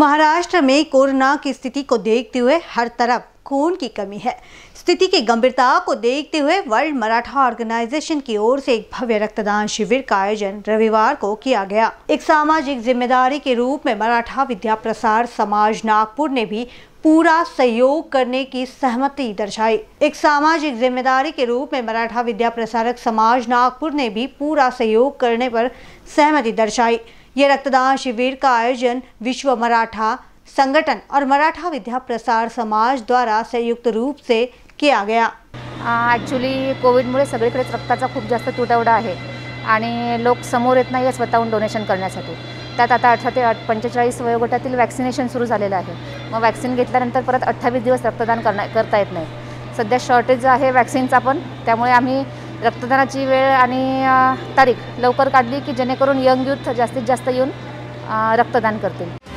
महाराष्ट्र में कोरोना की स्थिति को देखते हुए हर तरफ खून की कमी है। स्थिति की गंभीरता को देखते हुए वर्ल्ड मराठा ऑर्गेनाइजेशन की ओर से एक भव्य रक्तदान शिविर का आयोजन रविवार को किया गया। एक सामाजिक जिम्मेदारी के रूप में मराठा विद्या प्रसार समाज नागपुर ने भी पूरा सहयोग करने की सहमति दर्शाई। एक सामाजिक जिम्मेदारी के रूप में मराठा विद्या प्रसारक समाज नागपुर ने भी पूरा सहयोग करने पर सहमति दर्शाई। ये रक्तदान शिविर का आयोजन विश्व मराठा संगठन और मराठा विद्या प्रसार समाज द्वारा संयुक्त रूप से किया गया। ॲक्च्युली कोविडमुळे सगळीकडेच रक्ताचा खूप जास्त तुटवडा आहे आणि लोक समोर येत नाही स्वतःहून डोनेशन करण्यासाठी। त्यात आता 18 ते 45 वयोगटातील वॅक्सिनेशन सुरू झालेलं आहे। मग वॅक्सिन घेतल्यानंतर परत 28 दिवस रक्तदान करता येत नाही। सध्या शॉर्टेज आहे वॅक्सिनचा, पण त्यामुळे आम्ही रक्तदानाची वेळ आणि तारीख लवकर काढली की जेणेकरून यंग यूथ जास्तीत जास्त येऊन रक्तदान करतील।